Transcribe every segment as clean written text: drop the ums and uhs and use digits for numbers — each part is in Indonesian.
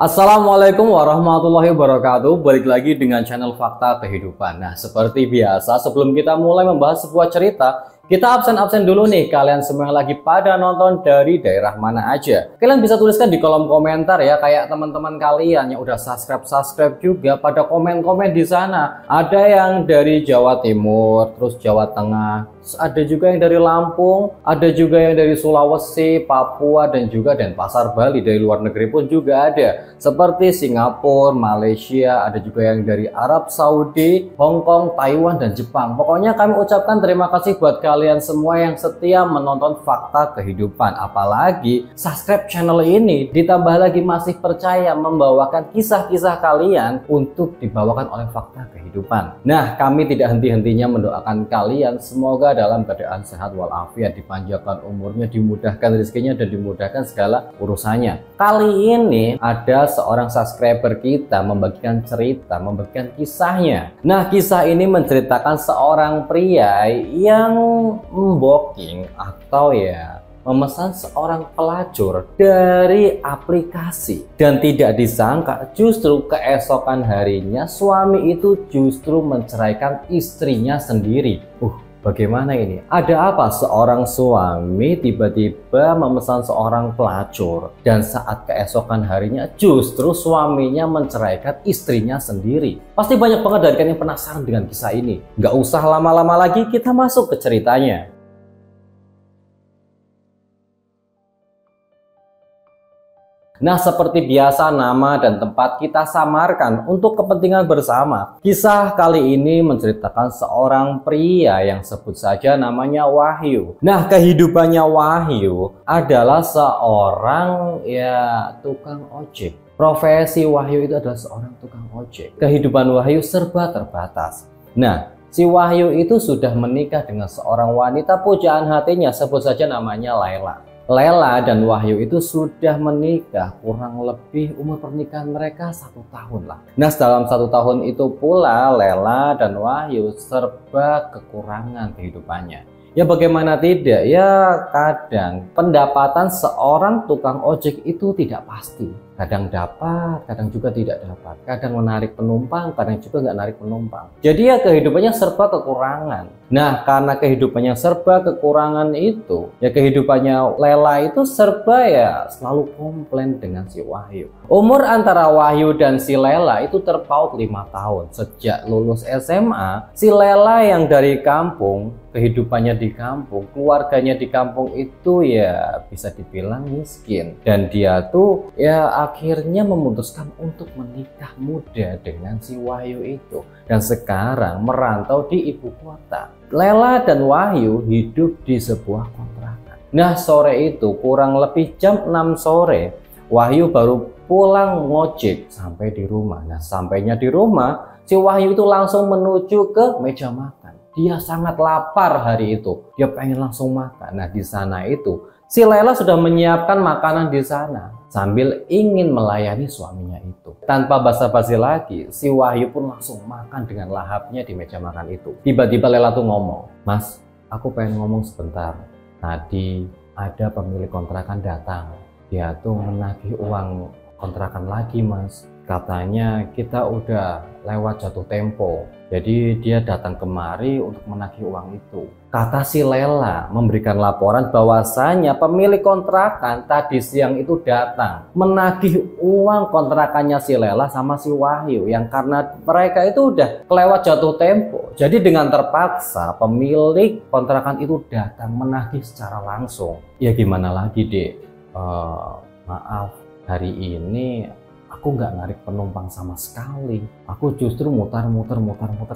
Assalamualaikum warahmatullahi wabarakatuh. Balik lagi dengan channel Fakta Kehidupan. Nah, seperti biasa sebelum kita mulai membahas sebuah cerita, kita absen-absen dulu nih. Kalian semua yang lagi pada nonton dari daerah mana aja, kalian bisa tuliskan di kolom komentar ya. Kayak teman-teman kalian yang udah subscribe juga pada komen-komen di sana. Ada yang dari Jawa Timur, terus Jawa Tengah, ada juga yang dari Lampung, ada juga yang dari Sulawesi, Papua, dan juga Denpasar, Bali. Dari luar negeri pun juga ada, seperti Singapura, Malaysia, ada juga yang dari Arab Saudi, Hong Kong, Taiwan, dan Jepang. Pokoknya kami ucapkan terima kasih buat kalian semua yang setia menonton Fakta Kehidupan. Apalagi subscribe channel ini, ditambah lagi masih percaya membawakan kisah-kisah kalian untuk dibawakan oleh Fakta Kehidupan. Nah, kami tidak henti-hentinya mendoakan kalian semoga dalam keadaan sehat walafiat, dipanjangkan umurnya, dimudahkan rezekinya, dan dimudahkan segala urusannya. Kali ini ada seorang subscriber kita membagikan cerita, membagikan kisahnya. Nah, kisah ini menceritakan seorang pria yang memboking atau ya memesan seorang pelacur dari aplikasi, dan tidak disangka justru keesokan harinya suami itu justru menceraikan istrinya sendiri. Bagaimana ini? Ada apa seorang suami tiba-tiba memesan seorang pelacur dan saat keesokan harinya justru suaminya menceraikan istrinya sendiri? Pasti banyak banget dari kalian yang penasaran dengan kisah ini. Nggak usah lama-lama lagi, kita masuk ke ceritanya. Nah, seperti biasa nama dan tempat kita samarkan untuk kepentingan bersama. Kisah kali ini menceritakan seorang pria yang sebut saja namanya Wahyu. Nah, kehidupannya Wahyu adalah seorang tukang ojek. Profesi Wahyu itu adalah seorang tukang ojek. Kehidupan Wahyu serba terbatas. Nah, si Wahyu itu sudah menikah dengan seorang wanita pujaan hatinya, sebut saja namanya Laila. Lela dan Wahyu itu sudah menikah, kurang lebih umur pernikahan mereka 1 tahun lah. Nah, dalam 1 tahun itu pula Lela dan Wahyu serba kekurangan kehidupannya. Ya bagaimana tidak, ya kadang pendapatan seorang tukang ojek itu tidak pasti. Kadang dapat, kadang juga tidak dapat. Kadang menarik penumpang, kadang juga nggak narik penumpang. Jadi ya kehidupannya serba kekurangan. Nah, karena kehidupannya serba kekurangan itu, ya kehidupannya Lela itu serba ya selalu komplain dengan si Wahyu. Umur antara Wahyu dan si Lela itu terpaut 5 tahun. Sejak lulus SMA, si Lela yang dari kampung, kehidupannya di kampung, keluarganya di kampung itu ya bisa dibilang miskin, dan dia tuh ya akhirnya memutuskan untuk menikah muda dengan si Wahyu itu, dan sekarang merantau di ibu kota. Lela dan Wahyu hidup di sebuah kontrakan. Nah, sore itu kurang lebih jam 6 sore Wahyu baru pulang ngojek sampai di rumah. Nah, sampainya di rumah, si Wahyu itu langsung menuju ke meja makan. Dia sangat lapar hari itu. Dia pengen langsung makan. Nah, di sana itu si Lela sudah menyiapkan makanan di sana sambil ingin melayani suaminya itu. Tanpa basa-basi lagi, si Wahyu pun langsung makan dengan lahapnya di meja makan itu. Tiba-tiba Lela tuh ngomong, "Mas, aku pengen ngomong sebentar. Tadi ada pemilik kontrakan datang. Dia tuh menagih uang kontrakan lagi, Mas. Katanya kita udah lewat jatuh tempo. Jadi dia datang kemari untuk menagih uang itu." Kata si Lela memberikan laporan bahwasanya pemilik kontrakan tadi siang itu datang menagih uang kontrakannya si Lela sama si Wahyu, yang karena mereka itu udah lewat jatuh tempo. Jadi dengan terpaksa pemilik kontrakan itu datang menagih secara langsung. Ya gimana lagi, Dek? Maaf, hari ini aku nggak narik penumpang sama sekali. Aku justru muter-muter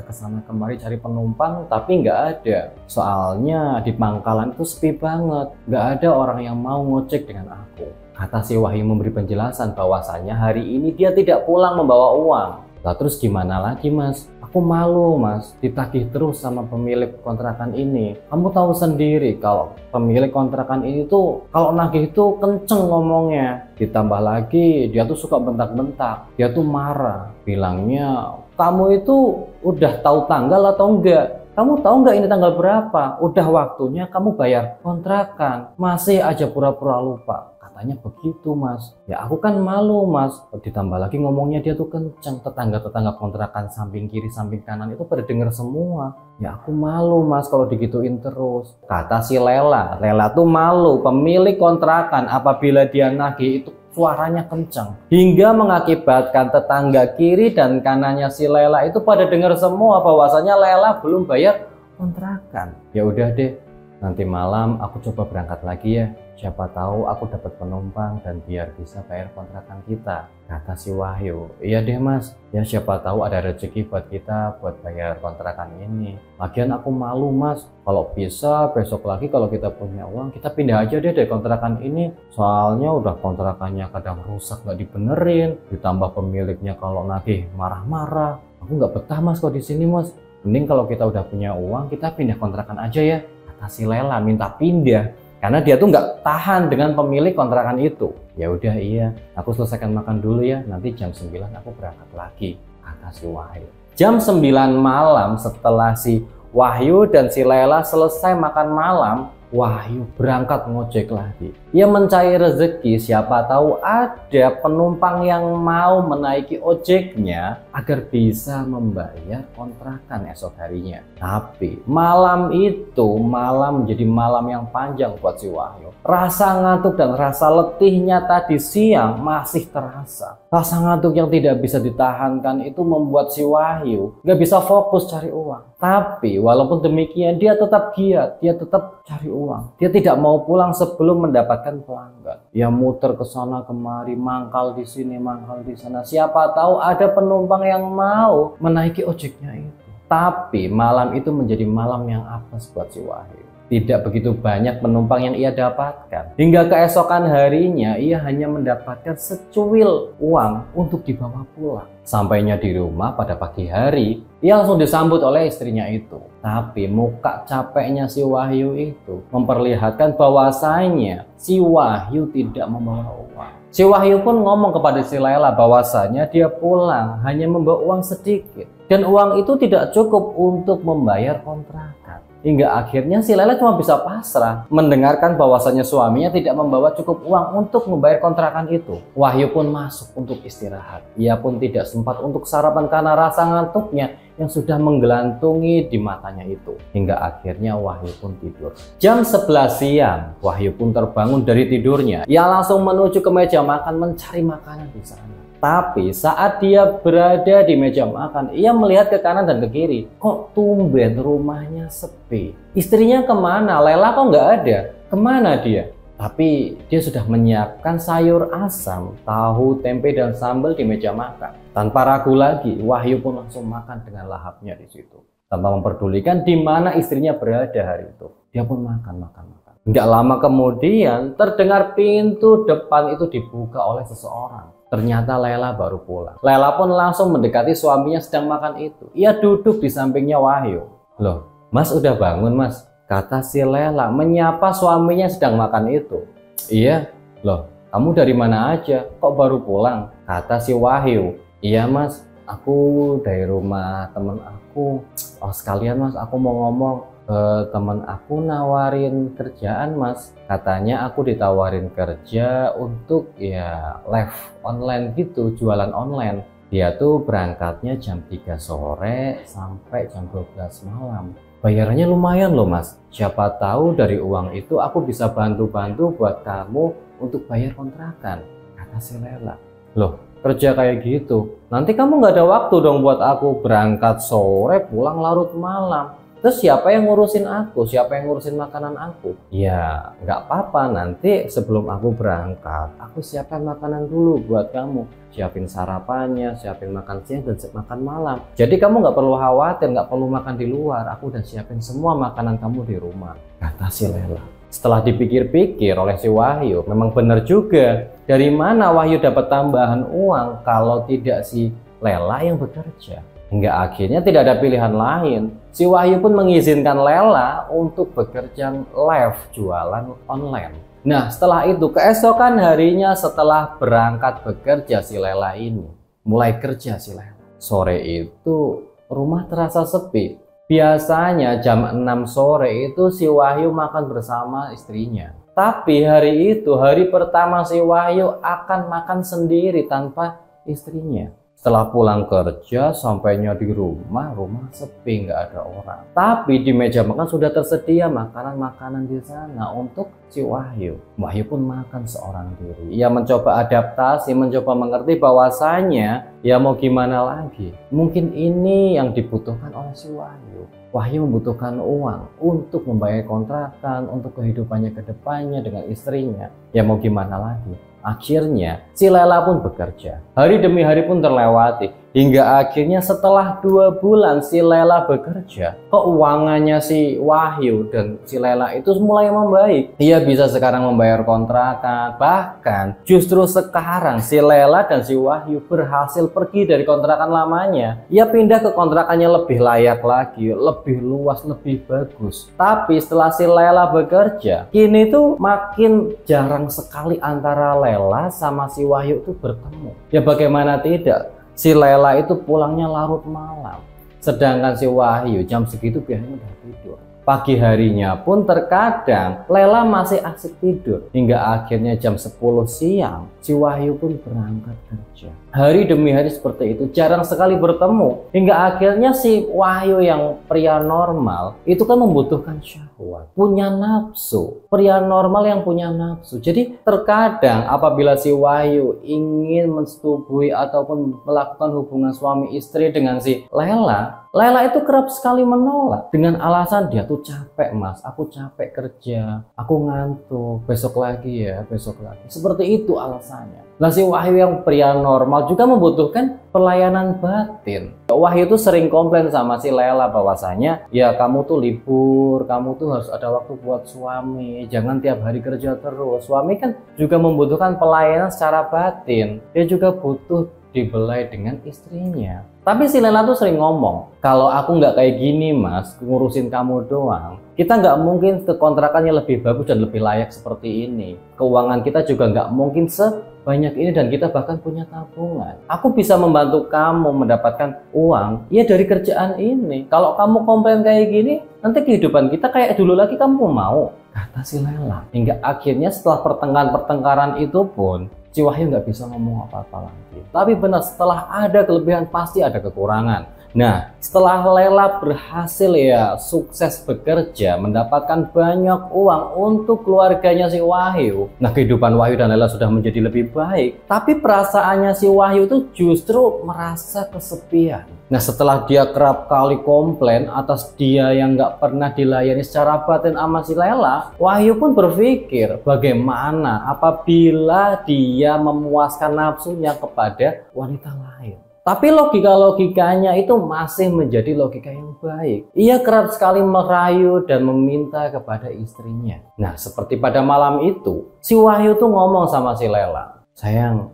ke sana kemari cari penumpang, tapi nggak ada. Soalnya di pangkalan itu sepi banget, nggak ada orang yang mau ngojek dengan aku. Kata si Wahyu memberi penjelasan bahwasanya hari ini dia tidak pulang membawa uang. Lah terus gimana lagi, Mas? Aku malu, Mas, ditagih terus sama pemilik kontrakan ini. Kamu tahu sendiri kalau pemilik kontrakan ini tuh kalau nagih itu kenceng ngomongnya. Ditambah lagi dia tuh suka bentak-bentak, dia tuh marah, bilangnya kamu itu udah tahu tanggal atau enggak? Kamu tahu nggak ini tanggal berapa? Udah waktunya kamu bayar kontrakan, masih aja pura-pura lupa. katanya begitu mas. Ya aku kan malu mas. Ditambah lagi ngomongnya dia tuh kenceng, tetangga-tetangga kontrakan samping kiri samping kanan itu pada denger semua. Ya aku malu mas kalau digituin terus. Kata si Lela, Lela tuh malu, pemilik kontrakan apabila dia nagih itu suaranya kencang hingga mengakibatkan tetangga kiri dan kanannya si Lela itu pada dengar semua bahwasanya Lela belum bayar kontrakan. Ya udah deh, nanti malam aku coba berangkat lagi ya. Siapa tahu aku dapat penumpang dan biar bisa bayar kontrakan kita. Kata si Wahyu, iya deh mas. Ya siapa tahu ada rezeki buat kita buat bayar kontrakan ini. Lagian aku malu mas. Kalau bisa besok lagi kalau kita punya uang kita pindah aja deh dari kontrakan ini. Soalnya udah kontrakannya kadang rusak nggak dibenerin. Ditambah pemiliknya kalau nagih marah-marah. Aku nggak betah mas kalau di sini mas. Mending kalau kita udah punya uang kita pindah kontrakan aja ya. Kata si Lela minta pindah. Karena dia tuh nggak tahan dengan pemilik kontrakan itu. Ya udah iya, aku selesaikan makan dulu ya. Nanti jam 9 aku berangkat lagi. Kata si Wahyu. Jam 9 malam setelah si Wahyu dan si Lela selesai makan malam, Wahyu berangkat ngojek lagi. Ia mencari rezeki, siapa tahu ada penumpang yang mau menaiki ojeknya agar bisa membayar kontrakan esok harinya. Tapi malam itu malam menjadi malam yang panjang buat si Wahyu. Rasa ngantuk dan rasa letihnya tadi siang masih terasa. Rasa ngantuk yang tidak bisa ditahankan itu membuat si Wahyu nggak bisa fokus cari uang. Tapi walaupun demikian dia tetap giat, dia tetap cari uang. Dia tidak mau pulang sebelum mendapatkan pelanggan. Dia muter ke sana kemari, mangkal di sini, mangkal di sana. Siapa tahu ada penumpang yang mau menaiki ojeknya itu. Tapi malam itu menjadi malam yang apes buat si Wahyu. Tidak begitu banyak penumpang yang ia dapatkan. Hingga keesokan harinya ia hanya mendapatkan secuil uang untuk dibawa pulang. Sampainya di rumah pada pagi hari, ia langsung disambut oleh istrinya itu. Tapi muka capeknya si Wahyu itu memperlihatkan bahwasanya si Wahyu tidak membawa uang. Si Wahyu pun ngomong kepada si Lela bahwasanya dia pulang hanya membawa uang sedikit. Dan uang itu tidak cukup untuk membayar kontrakan. Hingga akhirnya si Lela cuma bisa pasrah mendengarkan bahwasanya suaminya tidak membawa cukup uang untuk membayar kontrakan itu. Wahyu pun masuk untuk istirahat. Ia pun tidak sempat untuk sarapan karena rasa ngantuknya yang sudah menggelantungi di matanya itu. Hingga akhirnya Wahyu pun tidur. Jam 11 siang, Wahyu pun terbangun dari tidurnya. Ia langsung menuju ke meja makan mencari makanan di sana. Tapi saat dia berada di meja makan, ia melihat ke kanan dan ke kiri. Kok tumben rumahnya sepi? Istrinya kemana? Lela kok nggak ada? Kemana dia? Tapi dia sudah menyiapkan sayur asam, tahu, tempe, dan sambal di meja makan. Tanpa ragu lagi, Wahyu pun langsung makan dengan lahapnya di situ. Tanpa memperdulikan di mana istrinya berada hari itu. Dia pun makan. Nggak lama kemudian, terdengar pintu depan itu dibuka oleh seseorang. Ternyata Lela baru pulang. Lela pun langsung mendekati suaminya sedang makan itu. Ia duduk di sampingnya Wahyu. Loh, mas udah bangun mas? Kata si Lela menyapa suaminya sedang makan itu. Iya, loh kamu dari mana aja? Kok baru pulang? Kata si Wahyu. Iya mas, aku dari rumah temen aku. Oh sekalian mas, aku mau ngomong. Temen aku nawarin kerjaan mas. Katanya aku ditawarin kerja untuk ya live online gitu, jualan online. Dia tuh berangkatnya jam 3 sore sampai jam 12 malam. Bayarannya lumayan loh mas. Siapa tahu dari uang itu aku bisa bantu-bantu buat kamu untuk bayar kontrakan. Kata si Lela. Loh kerja kayak gitu? Nanti kamu nggak ada waktu dong buat aku. Berangkat sore pulang larut malam. Terus siapa yang ngurusin aku? Siapa yang ngurusin makanan aku? Ya nggak apa-apa, nanti sebelum aku berangkat aku siapkan makanan dulu buat kamu. Siapin sarapannya, siapin makan siang, dan makan malam. Jadi kamu nggak perlu khawatir, nggak perlu makan di luar. Aku udah siapin semua makanan kamu di rumah. Kata si Lela. Setelah dipikir-pikir oleh si Wahyu, memang benar juga. Dari mana Wahyu dapat tambahan uang kalau tidak si Lela yang bekerja? Hingga akhirnya tidak ada pilihan lain. Si Wahyu pun mengizinkan Lela untuk bekerja live jualan online. Nah setelah itu keesokan harinya setelah berangkat bekerja si Lela ini mulai kerja si Lela. Sore itu rumah terasa sepi. Biasanya jam 6 sore itu si Wahyu makan bersama istrinya. Tapi hari itu, hari pertama si Wahyu akan makan sendiri tanpa istrinya. Setelah pulang kerja, sampainya di rumah sepi, nggak ada orang. Tapi di meja makan sudah tersedia makanan-makanan di sana untuk si Wahyu. Wahyu pun makan seorang diri. Ia mencoba adaptasi, mencoba mengerti bahwasanya ya mau gimana lagi. Mungkin ini yang dibutuhkan oleh si Wahyu. Wahyu membutuhkan uang untuk membayar kontrakan, untuk kehidupannya ke depannya dengan istrinya. Ya mau gimana lagi. Akhirnya si Lela pun bekerja. Hari demi hari pun terlewati. Hingga akhirnya setelah 2 bulan si Lela bekerja, keuangannya si Wahyu dan si Lela itu mulai membaik. Ia bisa sekarang membayar kontrakan. Bahkan justru sekarang si Lela dan si Wahyu berhasil pergi dari kontrakan lamanya. Ia pindah ke kontrakannya lebih layak lagi, lebih luas, lebih bagus. Tapi setelah si Lela bekerja, kini tuh makin jarang sekali antara Lela sama si Wahyu itu bertemu. Ya bagaimana tidak, si Lela itu pulangnya larut malam, sedangkan si Wahyu jam segitu biasanya udah tidur. Pagi harinya pun terkadang Lela masih asik tidur. Hingga akhirnya jam 10 siang si Wahyu pun berangkat kerja. Hari demi hari seperti itu, jarang sekali bertemu. Hingga akhirnya si Wahyu yang pria normal itu kan membutuhkan syahwat, punya nafsu. Pria normal yang punya nafsu. Jadi terkadang apabila si Wahyu ingin mensetubuhi ataupun melakukan hubungan suami istri dengan si Lela, Lela itu kerap sekali menolak dengan alasan dia tuh capek, mas, aku capek kerja, aku ngantuk, besok lagi ya, besok lagi. Seperti itu alasannya. Nah si Wahyu yang pria normal juga membutuhkan pelayanan batin. Wahyu itu sering komplain sama si Lela bahwasanya ya kamu tuh libur, kamu tuh harus ada waktu buat suami, jangan tiap hari kerja terus. Suami kan juga membutuhkan pelayanan secara batin, dia juga butuh dibelai dengan istrinya. Tapi si Lela tuh sering ngomong, kalau aku nggak kayak gini mas, ngurusin kamu doang, kita nggak mungkin ke kontrakannya lebih bagus dan lebih layak seperti ini. Keuangan kita juga nggak mungkin sebanyak ini dan kita bahkan punya tabungan. Aku bisa membantu kamu mendapatkan uang ya dari kerjaan ini. Kalau kamu komplain kayak gini, nanti kehidupan kita kayak dulu lagi, kamu mau, kata si Lela. Hingga akhirnya setelah pertengkaran itu pun si Wahyu nggak bisa ngomong apa-apa lagi. Tapi benar, setelah ada kelebihan pasti ada kekurangan. Nah, setelah Lela berhasil ya sukses bekerja, mendapatkan banyak uang untuk keluarganya si Wahyu. Nah, kehidupan Wahyu dan Lela sudah menjadi lebih baik. Tapi perasaannya si Wahyu itu justru merasa kesepian. Nah, setelah dia kerap kali komplain atas dia yang nggak pernah dilayani secara batin sama si Lela, Wahyu pun berpikir bagaimana apabila dia memuaskan nafsunya kepada wanita lain. Tapi logika-logikanya itu masih menjadi logika yang baik. Ia kerap sekali merayu dan meminta kepada istrinya. Nah, seperti pada malam itu, si Wahyu tuh ngomong sama si Lela, sayang,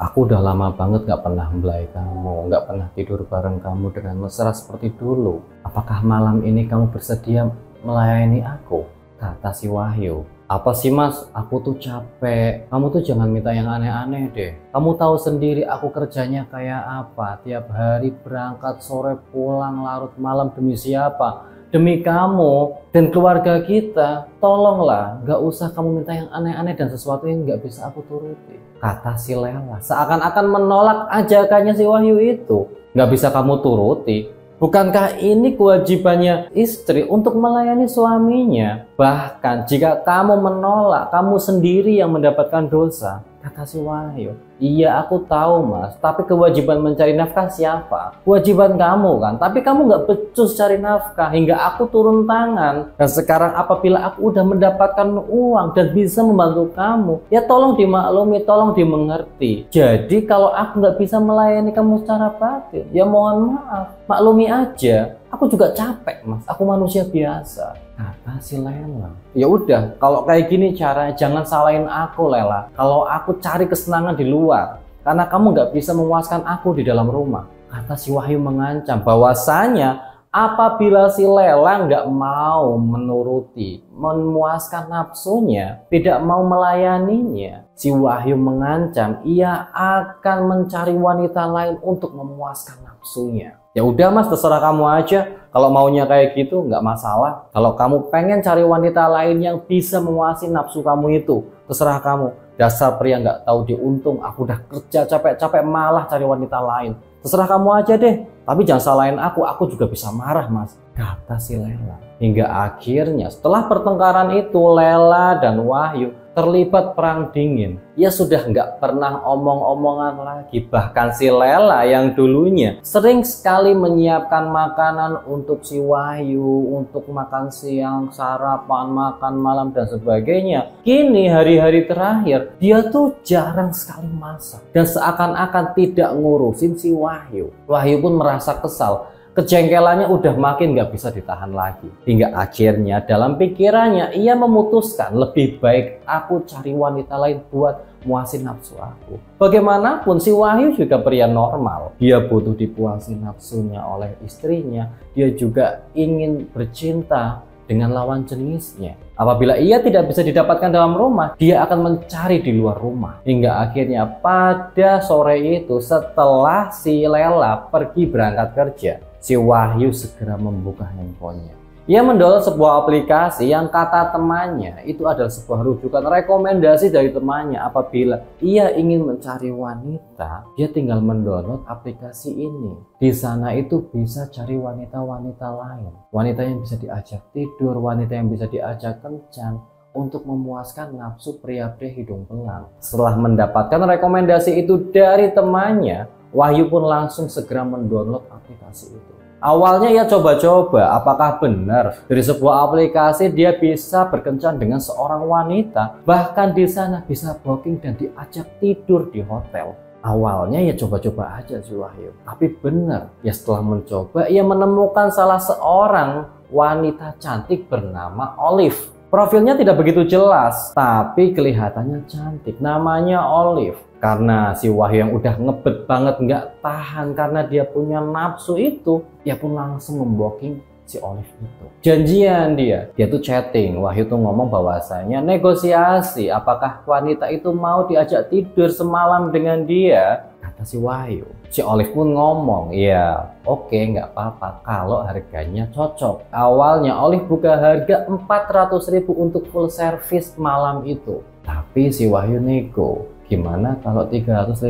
aku udah lama banget gak pernah membelai kamu, gak pernah tidur bareng kamu dengan mesra seperti dulu. Apakah malam ini kamu bersedia melayani aku? Kata si Wahyu, apa sih mas, aku tuh capek, kamu tuh jangan minta yang aneh-aneh deh, kamu tahu sendiri aku kerjanya kayak apa, tiap hari berangkat sore pulang larut malam demi siapa? Demi kamu dan keluarga kita. Tolonglah, gak usah kamu minta yang aneh-aneh dan sesuatu yang gak bisa aku turuti, kata si Lela, seakan-akan menolak ajakannya si Wahyu itu. Gak bisa kamu turuti, bukankah ini kewajibannya istri untuk melayani suaminya? Bahkan jika kamu menolak, kamu sendiri yang mendapatkan dosa, kata si Wahyu. Iya aku tahu mas, tapi kewajiban mencari nafkah siapa? Kewajiban kamu kan, tapi kamu nggak becus cari nafkah hingga aku turun tangan. Dan sekarang apabila aku udah mendapatkan uang dan bisa membantu kamu, ya tolong dimaklumi, tolong dimengerti. Jadi kalau aku nggak bisa melayani kamu secara batin, ya mohon maaf, maklumi aja. Aku juga capek mas, aku manusia biasa, kata si Lela. Ya udah, kalau kayak gini caranya, jangan salahin aku Lela, kalau aku cari kesenangan di luar, karena kamu nggak bisa memuaskan aku di dalam rumah, kata si Wahyu mengancam bahwasanya apabila si Lela nggak mau menuruti, memuaskan nafsunya, tidak mau melayaninya, si Wahyu mengancam ia akan mencari wanita lain untuk memuaskan nafsunya. Ya udah mas, terserah kamu aja. Kalau maunya kayak gitu, nggak masalah. Kalau kamu pengen cari wanita lain yang bisa memuasi nafsu kamu itu, terserah kamu. Dasar pria nggak tahu diuntung, aku udah kerja capek-capek malah cari wanita lain. Terserah kamu aja deh. Tapi jangan salahin aku juga bisa marah mas, kata si Lela. Hingga akhirnya setelah pertengkaran itu, Lela dan Wahyu terlibat perang dingin. Ia sudah nggak pernah omong-omongan lagi. Bahkan si Lela yang dulunya sering sekali menyiapkan makanan untuk si Wahyu, untuk makan siang, sarapan, makan malam, dan sebagainya, kini hari-hari terakhir dia tuh jarang sekali masak dan seakan-akan tidak ngurusin si Wahyu. Wahyu pun merasa kesal. Kejengkelannya udah makin nggak bisa ditahan lagi. Hingga akhirnya dalam pikirannya ia memutuskan, lebih baik aku cari wanita lain buat muasin nafsu aku. Bagaimanapun si Wahyu juga pria normal. Dia butuh dipuasi nafsunya oleh istrinya. Dia juga ingin bercinta dengan lawan jenisnya. Apabila ia tidak bisa didapatkan dalam rumah, dia akan mencari di luar rumah. Hingga akhirnya pada sore itu, setelah si Lela pergi berangkat kerja, si Wahyu segera membuka handphonenya. Ia mendownload sebuah aplikasi yang kata temannya itu adalah sebuah rujukan rekomendasi dari temannya. Apabila ia ingin mencari wanita, dia tinggal mendownload aplikasi ini. Di sana itu bisa cari wanita-wanita lain. Wanita yang bisa diajak tidur, wanita yang bisa diajak kencan, untuk memuaskan nafsu pria-pria hidung belang. Setelah mendapatkan rekomendasi itu dari temannya, Wahyu pun langsung segera mendownload aplikasi itu. Awalnya ia coba-coba apakah benar dari sebuah aplikasi dia bisa berkencan dengan seorang wanita, bahkan di sana bisa booking dan diajak tidur di hotel. Awalnya ya coba-coba aja si Wahyu, tapi benar. Ya setelah mencoba ia menemukan salah seorang wanita cantik bernama Olive. Profilnya tidak begitu jelas, tapi kelihatannya cantik. Namanya Olive. Karena si Wahyu yang udah ngebet banget nggak tahan karena dia punya nafsu itu, dia pun langsung memboking si Olive itu. Janjian dia tuh chatting. Wahyu tuh ngomong bahwasanya negosiasi apakah wanita itu mau diajak tidur semalam dengan dia, kata si Wahyu. Si Olive pun ngomong, ya oke, nggak apa-apa kalau harganya cocok. Awalnya Olive buka harga 400.000 untuk full service malam itu, tapi si Wahyu nego. Gimana kalau 350,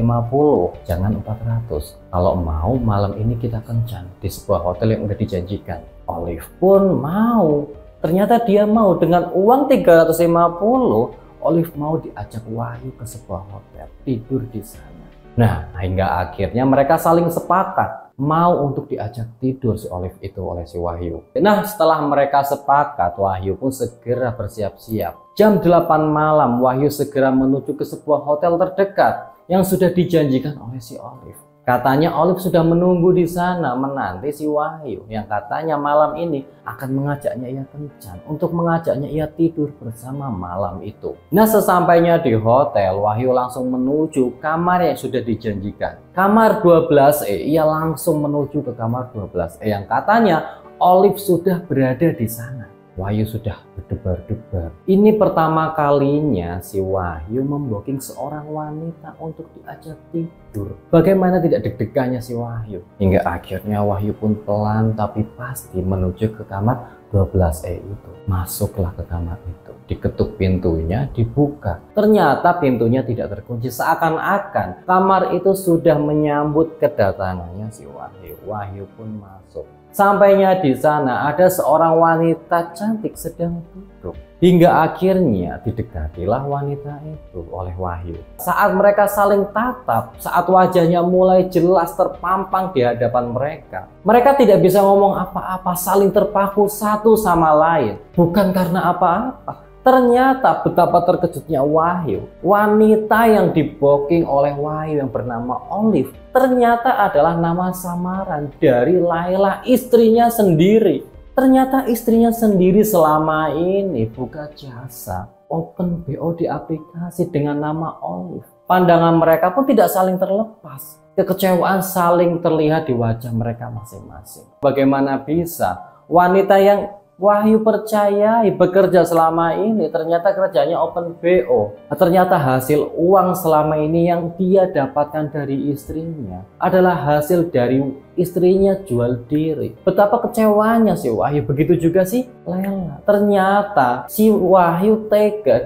jangan 400. Kalau mau malam ini kita kencan di sebuah hotel yang udah dijanjikan. Olive pun mau. Ternyata dia mau. Dengan uang 350, Olive mau diajak Wahyu ke sebuah hotel, tidur di sana. Nah, hingga akhirnya mereka saling sepakat mau untuk diajak tidur si Olive itu oleh si Wahyu. Nah, setelah mereka sepakat, Wahyu pun segera bersiap-siap. Jam 8 malam, Wahyu segera menuju ke sebuah hotel terdekat yang sudah dijanjikan oleh si Olive. Katanya Olive sudah menunggu di sana menanti si Wahyu yang katanya malam ini akan mengajaknya ia kencan, untuk mengajaknya ia tidur bersama malam itu. Nah, sesampainya di hotel, Wahyu langsung menuju kamar yang sudah dijanjikan. Kamar 12E, ia langsung menuju ke kamar 12E yang katanya Olive sudah berada di sana. Wahyu sudah berdebar-debar. Ini pertama kalinya si Wahyu memboking seorang wanita untuk diajak tidur. Bagaimana tidak deg-degannya si Wahyu. Hingga akhirnya Wahyu pun pelan tapi pasti menuju ke kamar 12E itu. Masuklah ke kamar itu. Diketuk pintunya, dibuka. Ternyata pintunya tidak terkunci. Seakan-akan kamar itu sudah menyambut kedatangannya si Wahyu. Wahyu pun masuk. Sampainya di sana ada seorang wanita cantik sedang duduk. Hingga akhirnya didekatilah wanita itu oleh Wahyu. Saat mereka saling tatap, saat wajahnya mulai jelas terpampang di hadapan mereka, mereka tidak bisa ngomong apa-apa, saling terpaku satu sama lain. Bukan karena apa-apa. Ternyata betapa terkejutnya Wahyu. Wanita yang diboking oleh Wahyu yang bernama Olive ternyata adalah nama samaran dari Lela, istrinya sendiri. Ternyata istrinya sendiri selama ini buka jasa open BO di aplikasi dengan nama Olive. Pandangan mereka pun tidak saling terlepas. Kekecewaan saling terlihat di wajah mereka masing-masing. Bagaimana bisa wanita yang Wahyu percaya bekerja selama ini ternyata kerjanya open BO. Ternyata hasil uang selama ini yang dia dapatkan dari istrinya adalah hasil dari istrinya jual diri. Betapa kecewanya si Wahyu. Begitu juga si Lela. Ternyata si Wahyu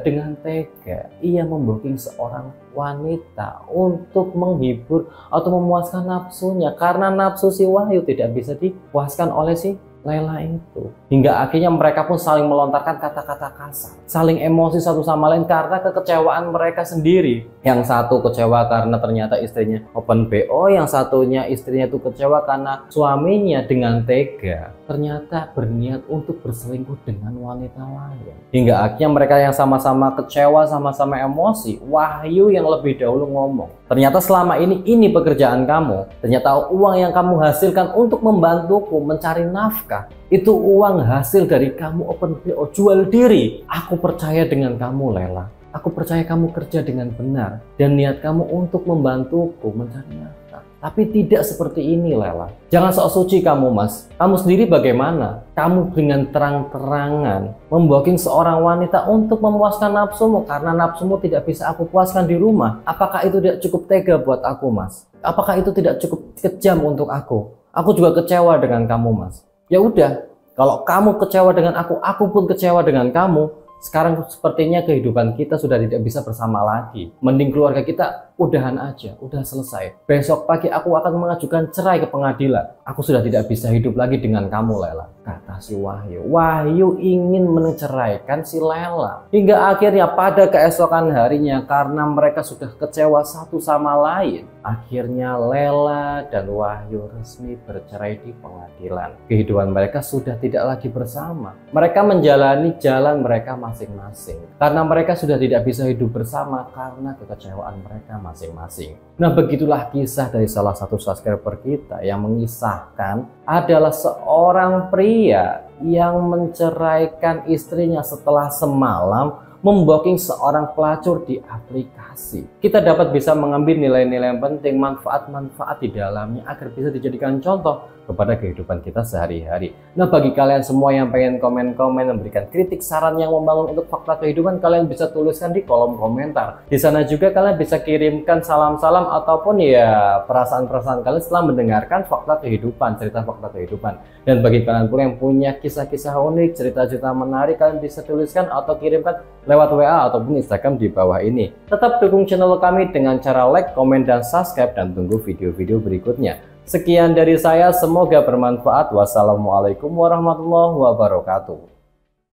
dengan tega ia membooking seorang wanita untuk menghibur atau memuaskan nafsunya, karena nafsu si Wahyu tidak bisa dipuaskan oleh si Lela itu. Hingga akhirnya mereka pun saling melontarkan kata-kata kasar, saling emosi satu sama lain karena kekecewaan mereka sendiri. Yang satu kecewa karena ternyata istrinya open BO, yang satunya istrinya itu kecewa karena suaminya dengan tega ternyata berniat untuk berselingkuh dengan wanita lain. Hingga akhirnya mereka yang sama-sama kecewa, sama-sama emosi, Wahyu yang lebih dahulu ngomong, ternyata selama ini pekerjaan kamu, ternyata uang yang kamu hasilkan untuk membantuku mencari nafkah itu uang hasil dari kamu open BO, jual diri. Aku percaya dengan kamu, Lela. Aku percaya kamu kerja dengan benar dan niat kamu untuk membantuku mencari nafkah. Tapi tidak seperti ini, Lela. Jangan sok suci kamu, Mas. Kamu sendiri bagaimana? Kamu dengan terang-terangan membooking seorang wanita untuk memuaskan nafsumu, karena nafsumu tidak bisa aku puaskan di rumah. Apakah itu tidak cukup tega buat aku, Mas? Apakah itu tidak cukup kejam untuk aku? Aku juga kecewa dengan kamu, Mas. Ya udah, kalau kamu kecewa dengan aku pun kecewa dengan kamu. Sekarang sepertinya kehidupan kita sudah tidak bisa bersama lagi. Mending keluarga kita udahan aja, udah selesai. Besok pagi aku akan mengajukan cerai ke pengadilan. Aku sudah tidak bisa hidup lagi dengan kamu, Lela, kata si Wahyu. Wahyu ingin menceraikan si Lela. Hingga akhirnya pada keesokan harinya, karena mereka sudah kecewa satu sama lain, akhirnya Lela dan Wahyu resmi bercerai di pengadilan. Kehidupan mereka sudah tidak lagi bersama. Mereka menjalani jalan mereka masing-masing, karena mereka sudah tidak bisa hidup bersama karena kekecewaan mereka masing-masing. Nah, begitulah kisah dari salah satu subscriber kita yang mengisahkan adalah seorang pria yang menceraikan istrinya setelah semalam membooking seorang pelacur di aplikasi. Kita dapat bisa mengambil nilai-nilai yang penting, manfaat-manfaat di dalamnya agar bisa dijadikan contoh kepada kehidupan kita sehari-hari. Nah, bagi kalian semua yang pengen komen-komen, memberikan kritik, saran yang membangun untuk fakta kehidupan, kalian bisa tuliskan di kolom komentar. Di sana juga kalian bisa kirimkan salam-salam ataupun ya perasaan-perasaan kalian setelah mendengarkan fakta kehidupan, cerita fakta kehidupan. Dan bagi kalian pun yang punya kisah-kisah unik, cerita-cerita menarik, kalian bisa tuliskan atau kirimkan lewat WA ataupun Instagram di bawah ini. Tetap dukung channel kami dengan cara like, komen, dan subscribe, dan tunggu video-video berikutnya. Sekian dari saya, semoga bermanfaat. Wassalamualaikum warahmatullahi wabarakatuh.